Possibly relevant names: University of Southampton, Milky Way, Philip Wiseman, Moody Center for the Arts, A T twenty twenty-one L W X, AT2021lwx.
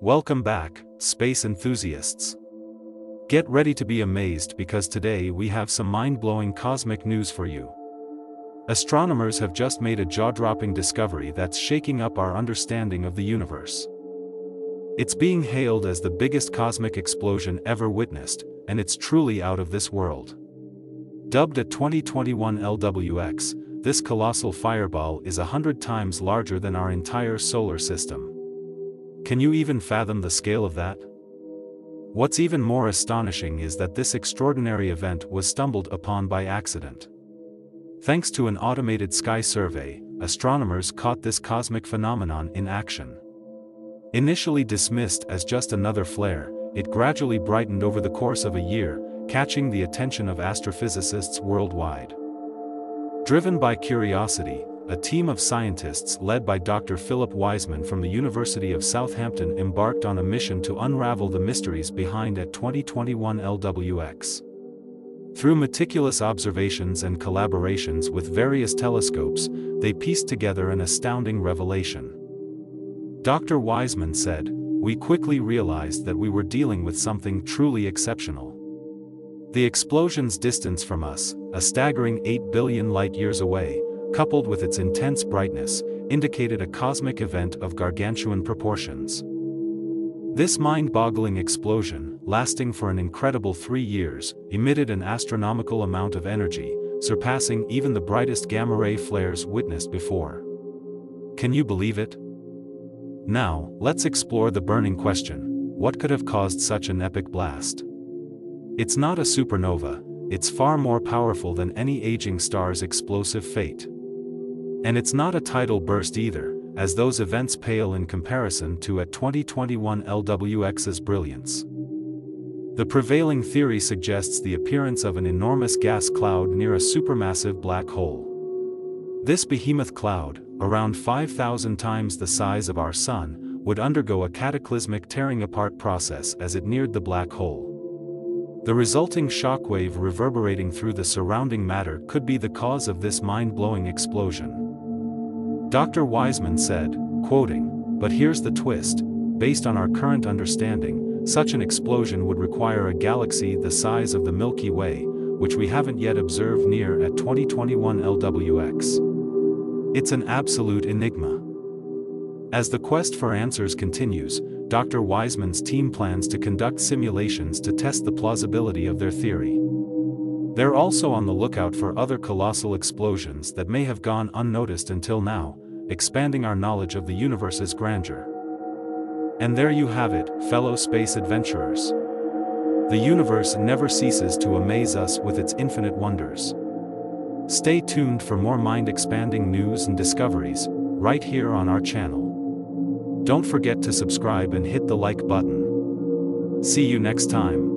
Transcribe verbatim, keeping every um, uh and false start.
Welcome back, space enthusiasts. Get ready to be amazed because today we have some mind-blowing cosmic news for you. Astronomers have just made a jaw-dropping discovery that's shaking up our understanding of the universe. It's being hailed as the biggest cosmic explosion ever witnessed, and it's truly out of this world. Dubbed a twenty twenty-one L W X, this colossal fireball is a hundred times larger than our entire solar system. Can you even fathom the scale of that? What's even more astonishing is that this extraordinary event was stumbled upon by accident. Thanks to an automated sky survey, astronomers caught this cosmic phenomenon in action. Initially dismissed as just another flare, it gradually brightened over the course of a year, catching the attention of astrophysicists worldwide. Driven by curiosity, a team of scientists led by Doctor Philip Wiseman from the University of Southampton embarked on a mission to unravel the mysteries behind A T twenty twenty-one L W X. Through meticulous observations and collaborations with various telescopes, they pieced together an astounding revelation. Doctor Wiseman said, "We quickly realized that we were dealing with something truly exceptional. The explosion's distance from us, a staggering eight billion light-years away, coupled with its intense brightness, indicated a cosmic event of gargantuan proportions." This mind-boggling explosion, lasting for an incredible three years, emitted an astronomical amount of energy, surpassing even the brightest gamma-ray flares witnessed before. Can you believe it? Now, let's explore the burning question: what could have caused such an epic blast? It's not a supernova. It's far more powerful than any aging star's explosive fate. And it's not a tidal burst either, as those events pale in comparison to A T twenty twenty-one L W X's brilliance. The prevailing theory suggests the appearance of an enormous gas cloud near a supermassive black hole. This behemoth cloud, around five thousand times the size of our Sun, would undergo a cataclysmic tearing apart process as it neared the black hole. The resulting shockwave reverberating through the surrounding matter could be the cause of this mind-blowing explosion. Doctor Wiseman said, quoting, "But here's the twist: based on our current understanding, such an explosion would require a galaxy the size of the Milky Way, which we haven't yet observed near at twenty twenty-one L W X. It's an absolute enigma." As the quest for answers continues, Doctor Wiseman's team plans to conduct simulations to test the plausibility of their theory. They're also on the lookout for other colossal explosions that may have gone unnoticed until now, expanding our knowledge of the universe's grandeur. And there you have it, fellow space adventurers. The universe never ceases to amaze us with its infinite wonders. Stay tuned for more mind-expanding news and discoveries, right here on our channel. Don't forget to subscribe and hit the like button. See you next time.